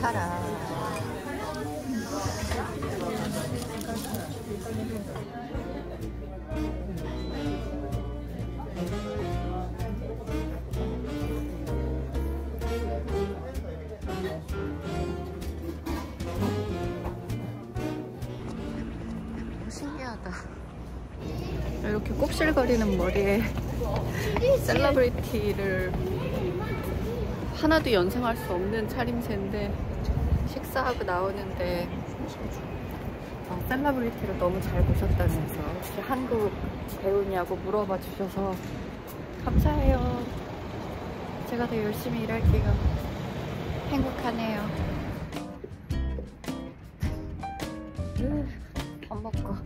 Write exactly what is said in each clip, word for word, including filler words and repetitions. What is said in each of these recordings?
살아. 신기하다. 이렇게 곱슬거리는 머리에 셀러브리티를 하나도 연상할 수 없는 차림새인데 식사하고 나오는데 어, 셀러브리티를 너무 잘 보셨다면서 혹시 한국 배우냐고 물어봐 주셔서 감사해요. 제가 더 열심히 일할게요. 행복하네요. 밥 먹고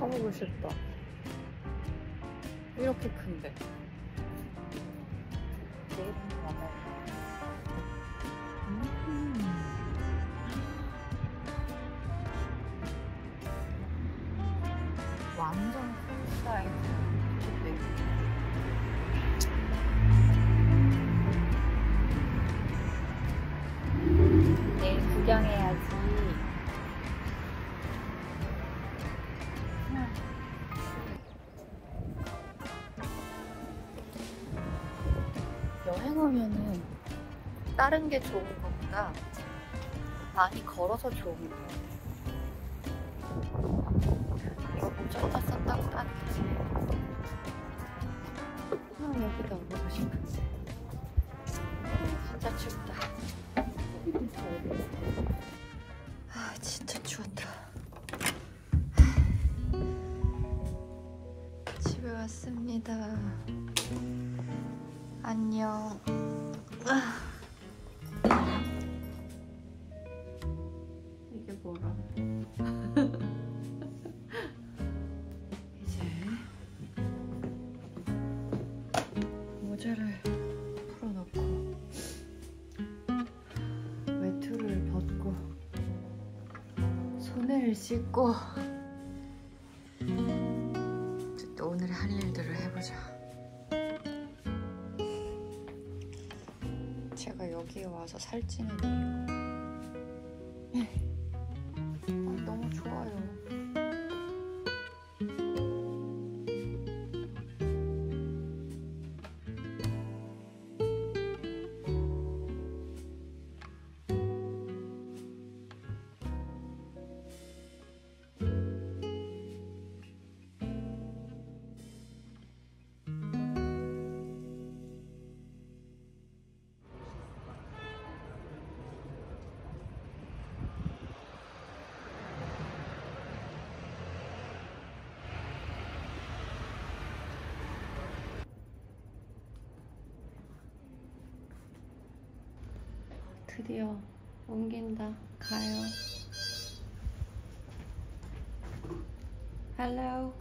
가보고 싶다. 이렇게 큰데. 음. 완전 큰 사이즈. 내일 구경해야지. 여행하면은 다른 게 좋은 것보다 많이 걸어서 좋은 거. 이거 어쩌다 썼다고 따지지. 아, 여기도 안 보고 싶은데. 진짜 춥다. 아, 진짜 추웠다. 집에 왔습니다. 안녕. 이게 뭐라? 이제 모자를 풀어놓고 외투를 벗고 손을 씻고 또 오늘 할 일들을 해보자. 제가 여기에 와서 살찌는 이유. 아, 너무 좋아요. 드디어 옮긴다. 가요. Hello.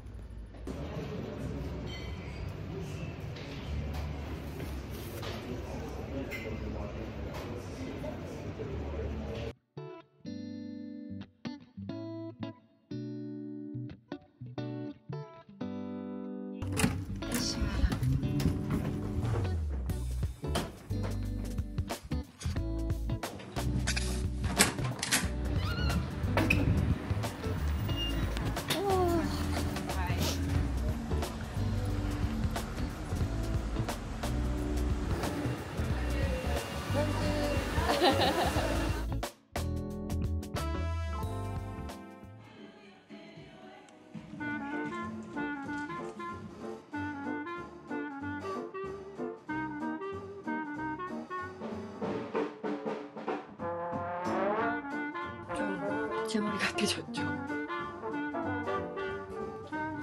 제 머리가 깨졌죠.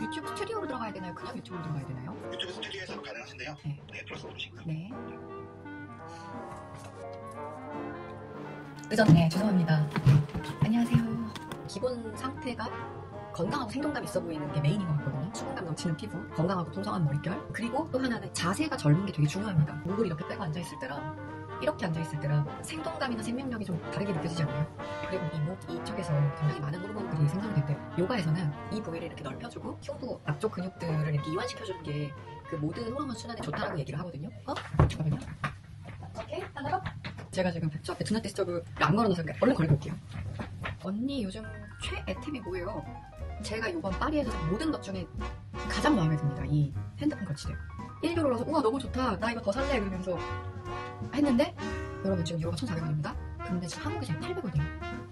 유튜브 스튜디오로 들어가야 되나요? 그냥 유튜브로 들어가야 되나요? 유튜브 스튜디오에서 가능하신데요. 네. 네, 플러스 누르시고요. 네. 늦었네. 죄송합니다. 안녕하세요. 기본 상태가 건강하고 생동감 있어 보이는 게 메인인 것 같거든요. 수분감 넘치는 피부, 건강하고 풍성한 머릿결, 그리고 또 하나는 자세가 젊은 게 되게 중요합니다. 목을 이렇게 빼고 앉아있을 때랑 이렇게 앉아있을 때랑 생동감이나 생명력이 좀 다르게 느껴지지 않나요? 그리고 이 목, 이쪽에서 굉장히 많은 호르몬들이 생성이 됐대요. 요가에서는 이 부위를 이렇게 넓혀주고 흉부, 앞쪽 근육들을 이렇게 이완시켜주는 게 그 모든 호르몬 순환에 좋다라고 얘기를 하거든요. 어? 잠깐만요. 오케이, 하나로. 제가 지금 수업 때 두나 테스트 안 걸어놔서 얼른 걸고 올게요. 언니 요즘 최애템이 뭐예요? 제가 이번 파리에서 모든 것 중에 가장 마음에 듭니다. 이 핸드폰 거치대요. 일 유로 올라서 우와 너무 좋다. 나 이거 더 살래. 그러면서 했는데 여러분 지금 유로가 천사백 원입니다. 근데 지금 한국에 지금 팔백 원이에요.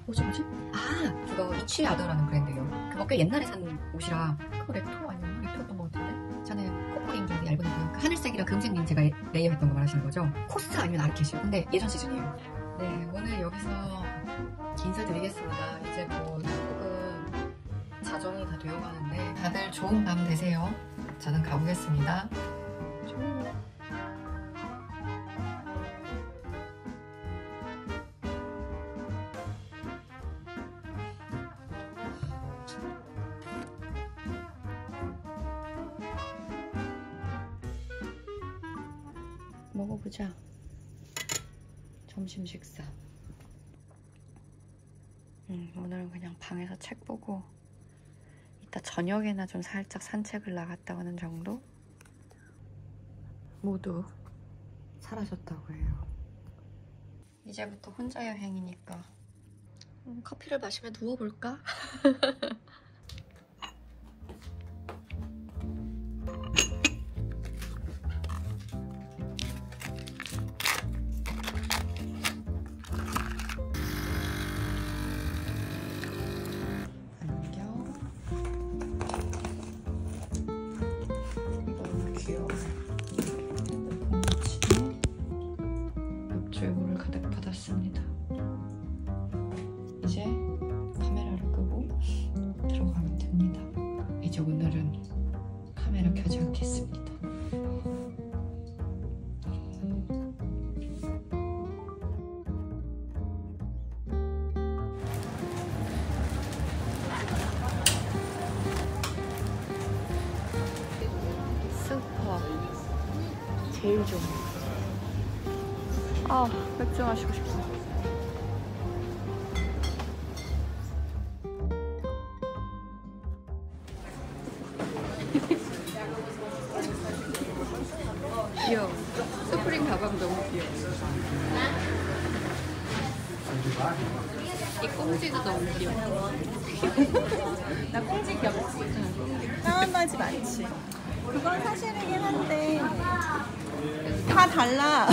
뭐지 뭐지? 아 그거 이치아더라는 브랜드예요. 그거 꽤 옛날에 산 옷이라 그거 레트로 아니면 레트로였던 것 같은데 저는 코코링 좀 얇은 거요. 하늘색이랑 금색 린 제가 레이어했던 거 말하시는 거죠? 코스 아니면 아르켓이요. 근데 예전 시즌이에요. 네 오늘 여기서 인사드리겠습니다. 이제 곧 조금 자정이 다 되어가는데 다들 좋은 밤 되세요. 저는 가보겠습니다. 좋은 먹어보자. 점심 식사. 음, 오늘은 그냥 방에서 책 보고 이따 저녁에나 좀 살짝 산책을 나갔다 오는 정도? 모두 사라졌다고 해요. 이제부터 혼자 여행이니까 음, 커피를 마시며 누워볼까? 이제 카메라를 끄고 들어가면 됩니다. 이제 오늘은 카메라 켜지 않겠습니다. 슈퍼 제일 좋은 아 맥주 마시고 싶어. 귀여워. 스프링 가방 너무 귀여워. 이 꽁지도 너무 귀여워. 나 꽁지 귀엽지? 상한 바지 많지? 그건 사실이긴 한데 다 달라.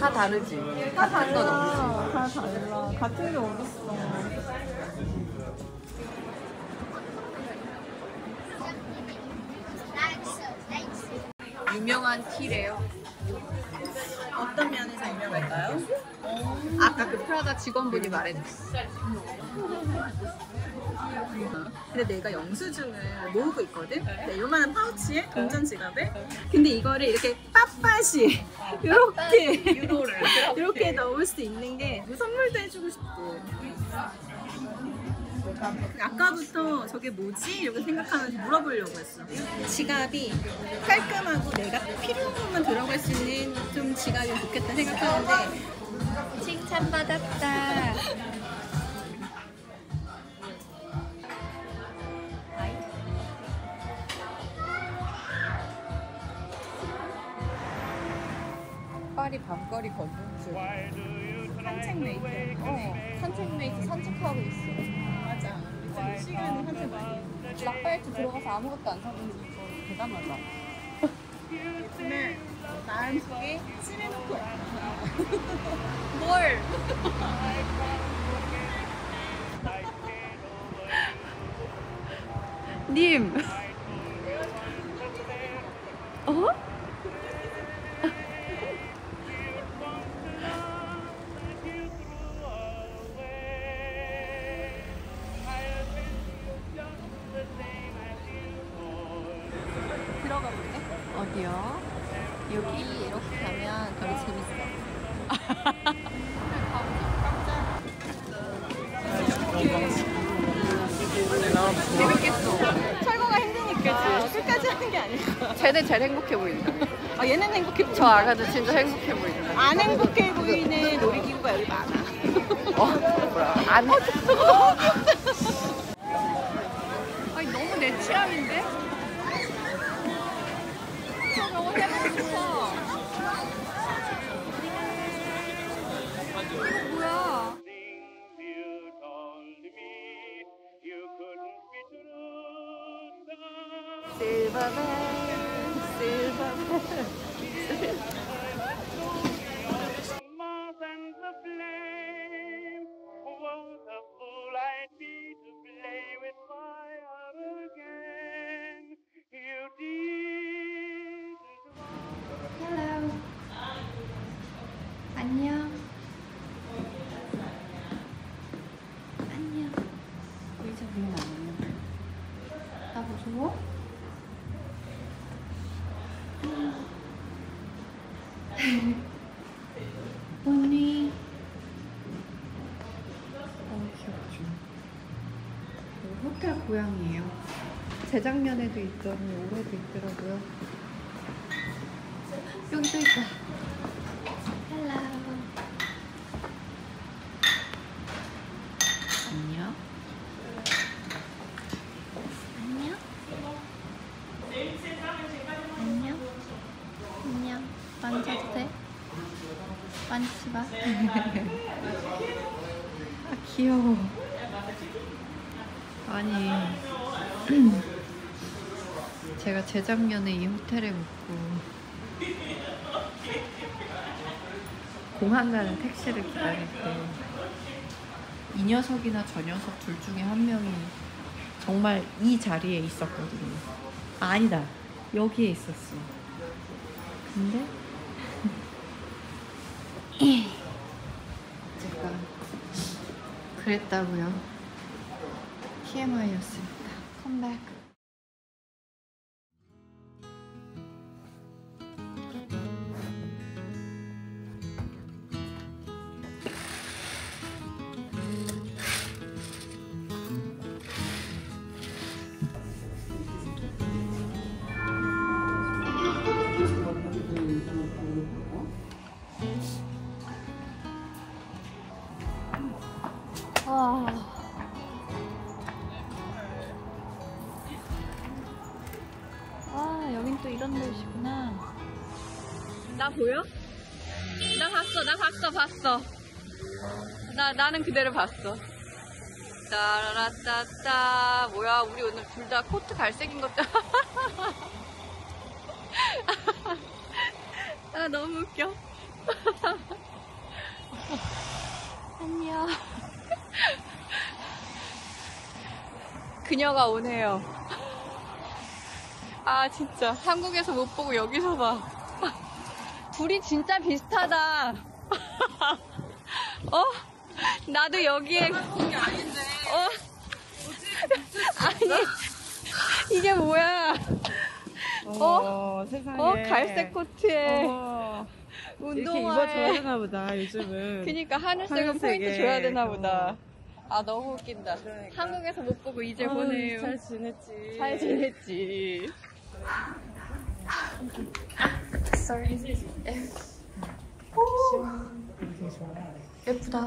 다 다르지? 다 달라. 다 달라. 같은 게 어딨어. 유명한 티래요. 어떤 면에서 유명할까요? 아까 그 프라다 직원분이 말해줬어. 근데 내가 영수증을 모으고 있거든? 네, 요만한 파우치에 동전 지갑에 근데 이거를 이렇게 빳빳이 이렇게 이렇게 넣을 수 있는 게 선물도 해주고 싶고 아까부터 저게 뭐지? 이렇게 생각하면서 물어보려고 했어. 지갑이 깔끔하고 내가 필요한 것만 들어갈 수 있는 좀 지갑이 좋겠다 생각하는데 칭찬받았다. 파리 밤거리 걷는 중. 산책메이트. 어, 산책메이트 산책하고 있어. 맞아. 지금 시간은 한참 많이 해. 락바이트 들어가서 아무것도 안 사는지 이거 대단하다. 오늘 마음속에 찜해놓고 뭘? 님! 어? 어디요? 여기 이렇게 가면 되게 재밌어. 재밌겠어. 철거가 힘드니까 끝까지 하는 게 아니야. 쟤는 제일 행복해 보인다. 아, 얘는 행복해 보인다. 저 아가도 진짜 행복해 보인다. 안 행복해 보이는 놀이기구가 여기 많아. 어? 뭐야? 안 어, 너무 귀엽다. 아니, 너무 내 취향인데? 저 병원 해보고 싶어. 이거 뭐야? Silverman, Silverman, more than the flame. Oh, the fool I'd be to play with fire again. You did. Hello. 안녕. 안녕. 왜 저기 나오냐? 나 무서워? 언니. 어, 귀엽죠. 호텔 고양이에요. 재작년에도 있더니 올해도 있더라고요. 여기도 있다. 헬라. 안녕. 안녕. 안녕. 안녕. 만져도 돼? 만지지 마. 아, 귀여워. 아니, 제가 재작년에 이 호텔에 묵고 공항 가는 택시를 기다릴 때 이 녀석이나 저 녀석 둘 중에 한 명이 정말 이 자리에 있었거든요. 아, 아니다, 여기에 있었어. 근데 제가 그랬다고요. 티엠아이였습니다. 컴백. 나 보여? 나 봤어, 나 봤어, 봤어. 나, 나는 그대로 봤어. 따라따따. 뭐야, 우리 오늘 둘 다 코트 갈색인 것도. 아, 너무 웃겨. 안녕. 그녀가 오네요. 아, 진짜. 한국에서 못 보고 여기서 봐. 둘이 진짜 비슷하다. 어? 나도 여기에. 어? 아니, 이게 뭐야? 어? 세상에. 어? 갈색 코트에 어. 운동화. 이렇게 입어줘야 되나 보다, 요즘은. 그니까, 하늘색은 포인트 줘야 되나 보다. 어. 아, 너무 웃긴다. 그러니까. 한국에서 못 보고 이제 어, 보네요. 잘 지냈지. 잘 지냈지. Sorry. 오, 예쁘다.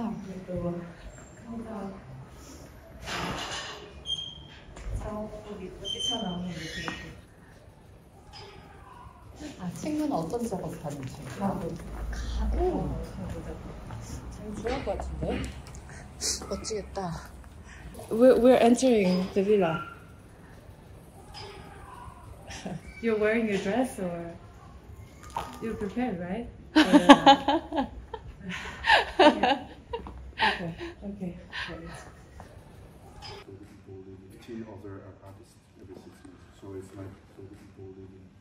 아, 친구는 어떤 저거 봤는지. 가구. 가구. 잘 좋아할 것 같은데. 멋지겠다. We're we're entering the villa. You're wearing your dress or? You're prepared, right? Uh, okay. Okay. Okay. Two other artists every six months, so it's like some people living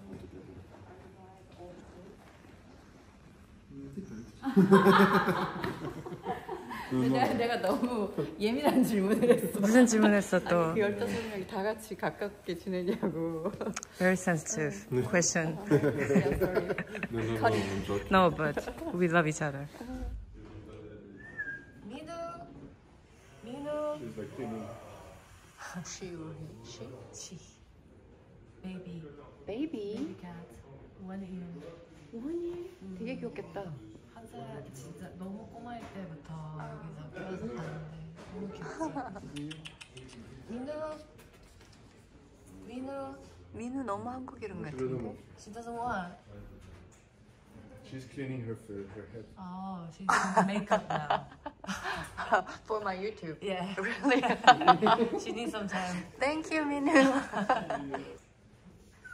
all together. 내가 너무 예민한 질문을 했어. 무슨 질문했어 또? 열다섯 명이 다 같이 가깝게 지내냐고. Very sensitive question. No, but we love each other. 민우, 민우. She or he? She. Baby. Baby. Baby cat. One year. One year. 음. 되게 귀엽겠다. 한 살 진짜 너무 꼬마일 때부터 여기서 키워서 봤는데 너무 귀엽지. 민우. 민우. 민우 너무 한국 이름 같은데. She doesn't want. She's cleaning her food, her head. Oh, she's doing makeup now. For my YouTube. Yeah. Really? She needs some time. Thank you, Minu.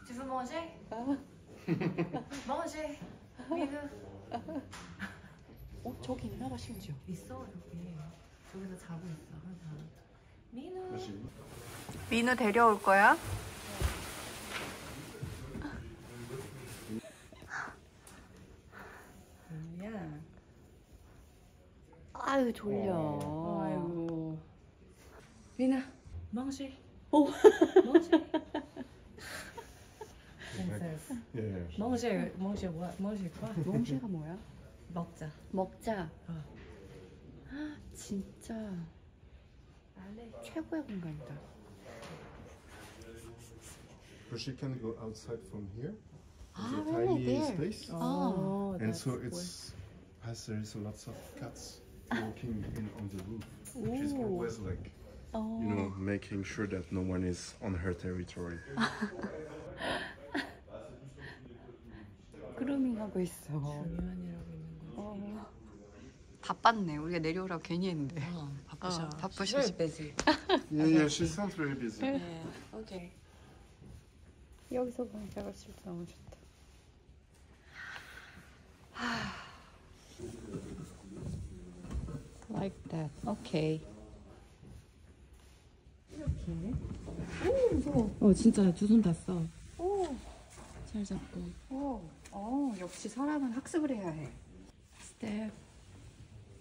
Tu veux manger? Manger, Minu. 어? 저기 있나 봐, 심지어. 있어, 여기. 저기서 자고 있어, 항상. 민우. 민우 데려올 거야? 아유 졸려. 어, 아이고. 민아, 망실. 오. 망실. 예. 망실, 망실 뭐야? 망실 거? 망실가 뭐야? 먹자. 먹자. 어. 아 진짜. 알레. 최고의 공간이다. But she can go outside from here. 아, really? There. Oh. And so it's has there's lots of cats. Walking in on the roof. Ooh. She's always like, oh. you know, making sure that no one is on her territory. 그루밍 하고 있어. 어. 바빴네. 우리가 내려오라고 괜히 했는데. 어, 바쁘셔. 어, 바쁘셔. She's busy. yeah, yeah, she sounds very busy. Yeah. Okay. 여기서 보니까 진짜 너무 좋다. Like that. Okay. 이렇게. 오, 무서워. 어, 진짜 두 손 다 써. 오. 잘 잡고. 오. 어, 역시 사람은 학습을 해야 해. Step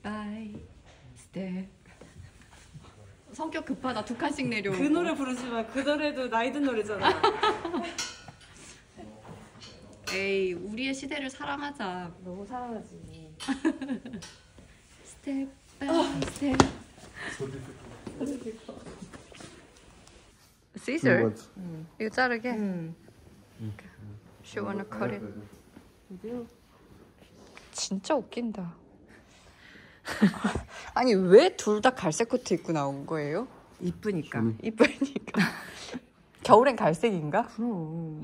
by step. 성격 급하다. 두 칸씩 내려. 그 노래 부르지 마. 그 노래도 나이 든 노래잖아. 에이, 우리의 시대를 사랑하자. 너무 사랑하지. Step Step. Scissor? 응. 이거 자르게? 응. She wanna cut it. 진짜 웃긴다. 아니 왜 둘 다 갈색 코트 입고 나온 거예요? 이쁘니까. 이쁘니까. 겨울엔 갈색인가? 그럼.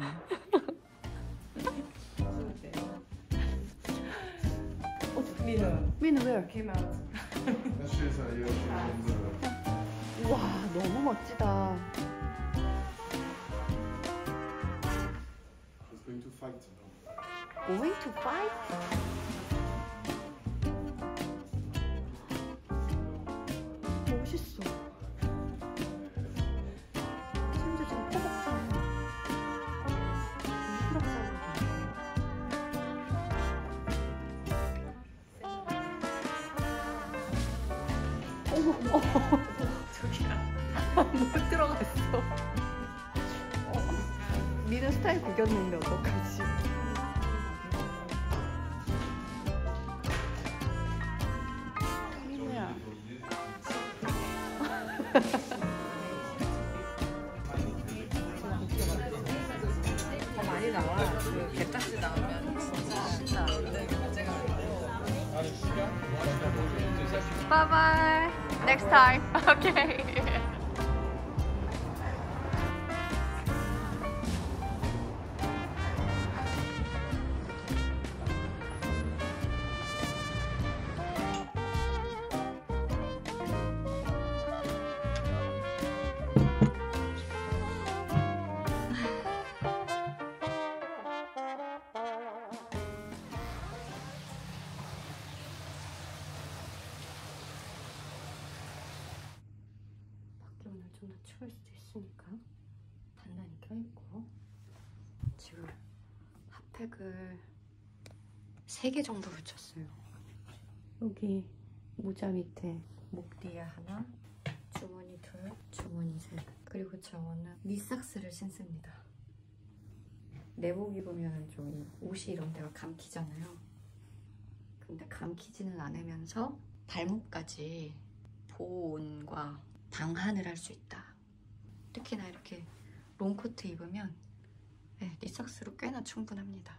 민우. 민우 왜? Came out. 와 너무 멋지다. She's going to fight. Going to fight? 멋있어. 심지어 지금 꼬박잖아. 저기야 못 들어갔어. 민우 스타일 구겼는데 어떡하지? 민우야. 더 많이 나와. 그 개딱지 나오면 진짜 신나. Bye bye. Next time. Okay. 추울 수도 있으니까 단단히 껴입고 지금 핫팩을 세 개 정도 붙였어요. 여기 모자 밑에 목 뒤에 하나, 주머니 둘, 주머니 셋. 그리고 저는 니삭스를 신습니다. 내복 입으면 좀 옷이 이런 데가 감기잖아요. 근데 감기지는 않으면서 발목까지 보온과 방한을 할 수 있다. 특히나 이렇게 롱코트 입으면 네, 리삭스로 꽤나 충분합니다.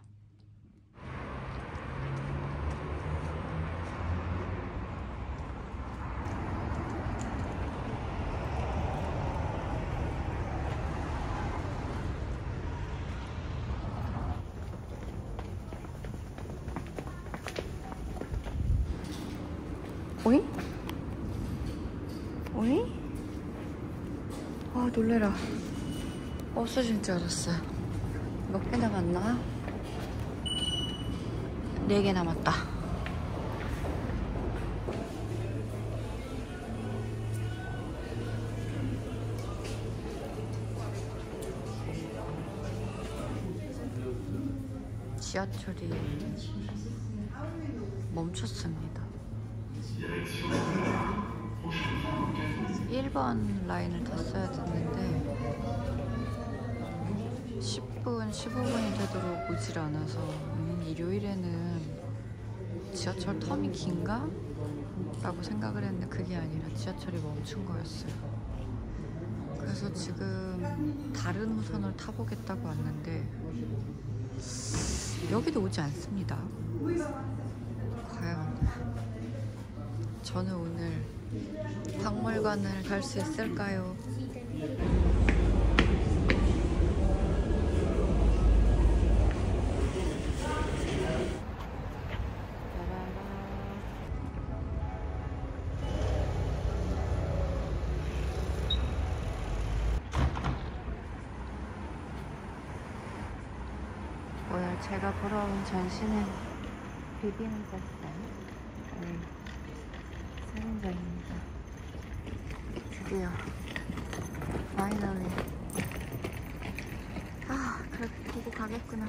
오잉? 오잉? 아, 놀래라. 없어진 줄 알았어요. 몇 개 남았나? 네 개 남았다. 지하철이 멈췄습니다. 일 번 라인을 탔어야 됐는데 십 분, 십오 분이 되도록 오질 않아서 음, 일요일에는 지하철 텀이 긴가? 라고 생각을 했는데 그게 아니라 지하철이 멈춘 거였어요. 그래서 지금 다른 호선을 타보겠다고 왔는데 여기도 오지 않습니다. 과연 저는 오늘 박물관을 갈 수 있을까요? 뭐야, 제가 보러 온 전시는 비빔밥상 사진장입니다. 드디어 마이너리. 아, 그래 보고 가겠구나.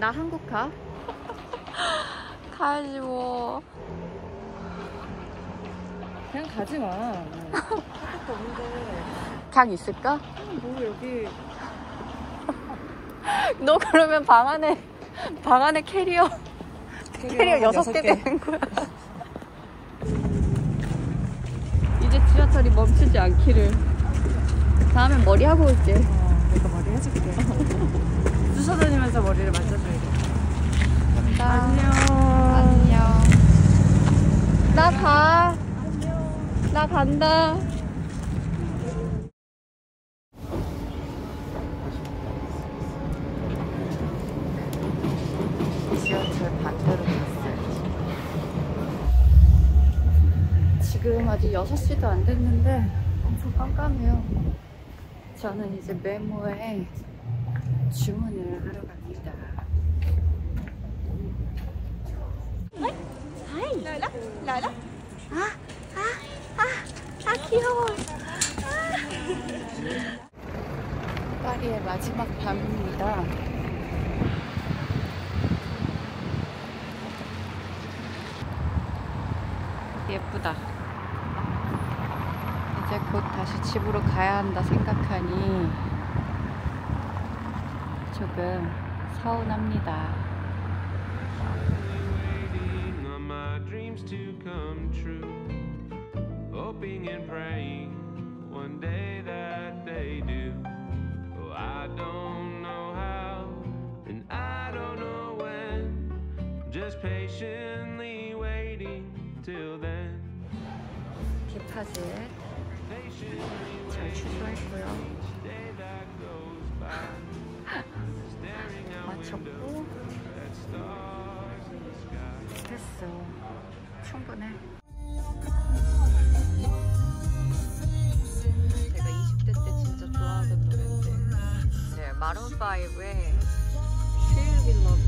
나 한국 가? 가야지 뭐. 그냥 가지 마. 한국도 없는데. 방 있을까? 뭐 여기. 너 그러면 방 안에 방 안에 캐리어 캐리어 여섯 개 되는 거야. 이제 지하철이 멈추지 않기를. 다음엔 머리 하고 올게. 어, 내가 머리 해줄게. 쫓아다니면서 머리를 맞춰줘야겠다. 간다. 안녕. 안녕. 나 가. 안녕. 나 간다. 지하철 반대로 갔어요. 지금 아직 여섯 시도 안 됐는데 엄청 깜깜해요. 저는 이제 메모에 주문을 하러 갑니다. 하이! 라라? 라라? 아! 아! 아! 아 귀여워! 아. 파리의 마지막 밤입니다. 예쁘다. 이제 곧 다시 집으로 가야 한다 생각하니 조금 서운합니다. 기파제 잘 취소했고요. 맞췄고 됐어. 충분해. 제가 이십 대 때 진짜 좋아하던 노래인데 네, 마룬 파이브의 She'll Be Loved.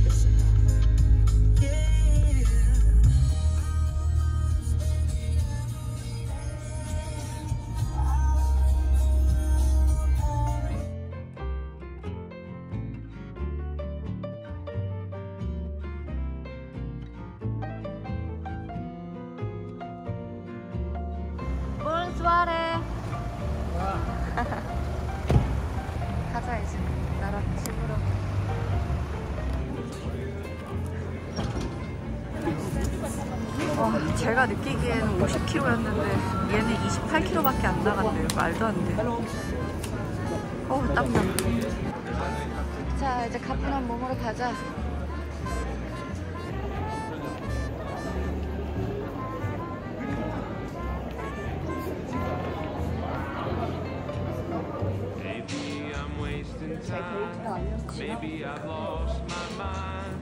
출발해. 가자 이제. 나랑 집으로. 와, 제가 느끼기에는 오십 킬로미터였는데 얘는 이십팔 킬로미터밖에 안 나갔네요. 말도 안 돼. 어우 땀나. 자 이제 가뿐한 몸으로 가자. Maybe I've lost my mind.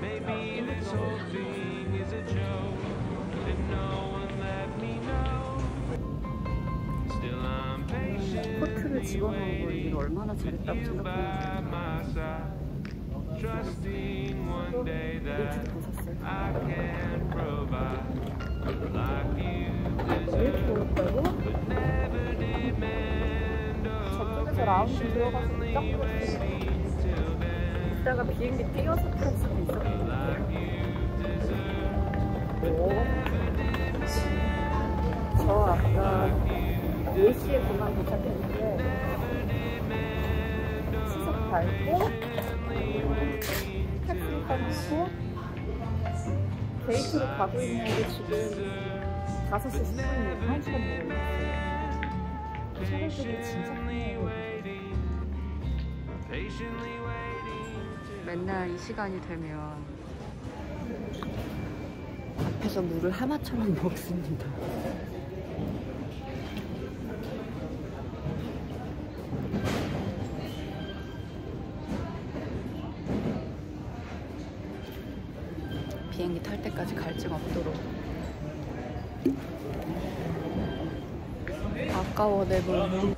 Maybe this whole thing is a joke. And no one let me know. Still I'm patiently waiting by my side. Trusting one day that I can provide like you deserve. But never demand of patiently waiting. 이따가 비행기 띄워서 탈 수도 있어. 저 아까 네 시에 공항 도착했는데 시속 밟고 택시 타고 데이트로 가고 있는 게 지금 다섯 시 십 분이에요. 한 시간 넘었어요. 그 사람들이 진짜 힘들어요. 맨날 이 시간이 되면 앞에서 물을 하마처럼 먹습니다. 비행기 탈 때까지 갈증 없도록. 아까워 내 몸.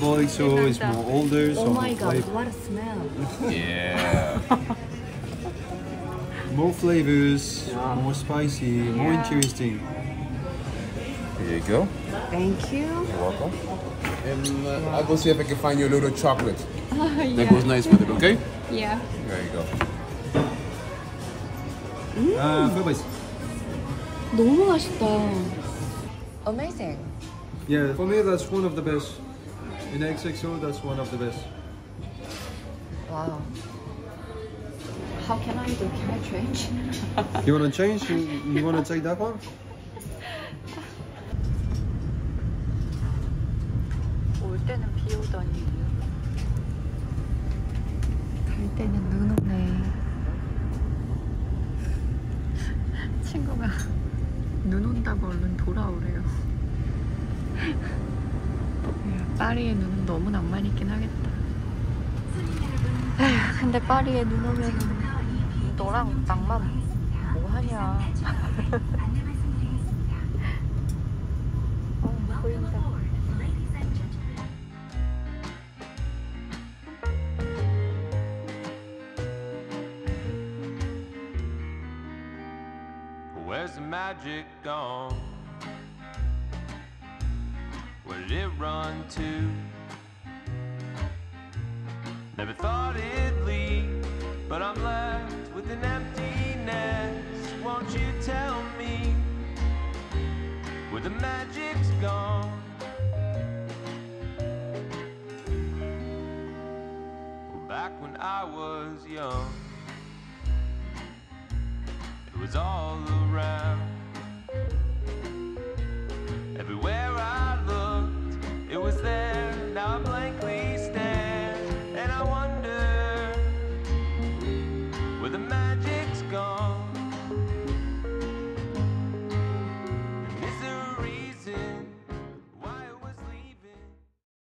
Boy, so it's more older. So oh my god, flavor. What a smell! Yeah, more flavors, yeah. More spicy, yeah. More interesting. Here you go. Thank you. You're welcome. And uh, I'll go see if I can find you a little chocolate yeah. That goes nice with it, okay? Yeah, there you go. Mm. Uh, bye-bye. 너무 맛있다. Amazing. Yeah, for me, that's one of the best. In X X O, that's one of the best. Wow. How can I do? Can I change? You want to change? You, you want to take that one? 올 때는 비 오더니 갈 때는 눈 오네. 친구가 눈 온다고 얼른 돌아오래요. 파리의 눈은 너무 낭만 있긴 하겠다. 에휴, 근데 파리에 눈 오면 너랑 낭만 뭐하냐. 어, 보인다. Where's the magic gone? Where did it run to? Never thought it'd leave, but I'm left with an empty nest. Won't you tell me where the magic's gone? Well, back when I was young, it was all around. Everywhere I